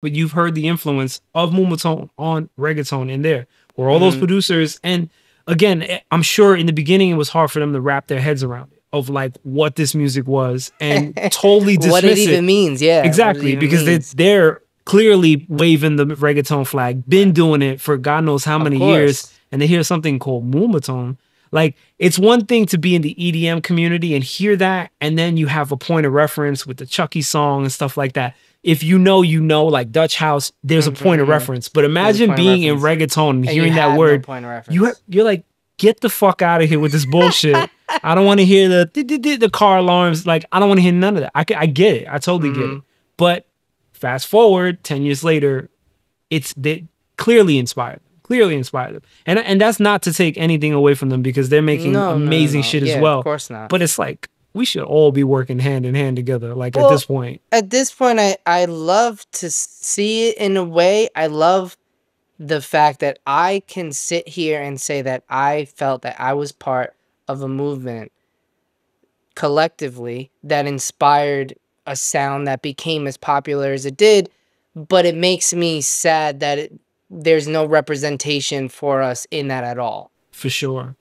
but you've heard the influence of Moombahton on reggaeton in there, or all those producers. And again, I'm sure in the beginning it was hard for them to wrap their heads around it, of like what this music was, and totally dismiss what it even means. Yeah, exactly, because it's there. Clearly waving the reggaeton flag, been doing it for God knows how many years, and they hear something called Moombahton. Like, it's one thing to be in the EDM community and hear that, and then you have a point of reference with the Chucky song and stuff like that. If you know, you know, like Dutch House, there's a point of reference. But imagine being in reggaeton and hearing that word. You're like, get the fuck out of here with this bullshit. I don't want to hear the car alarms. Like, I don't want to hear none of that. I get it. I totally get it. But fast forward 10 years later, they clearly inspired them. And that's not to take anything away from them, because they're making amazing shit as well. Of course not. But it's like, we should all be working hand in hand together. Like, well, at this point. At this point, I love to see it in a way. I love the fact that I can sit here and say that I felt that I was part of a movement collectively that inspired a sound that became as popular as it did, but it makes me sad that there's no representation for us in that at all. For sure.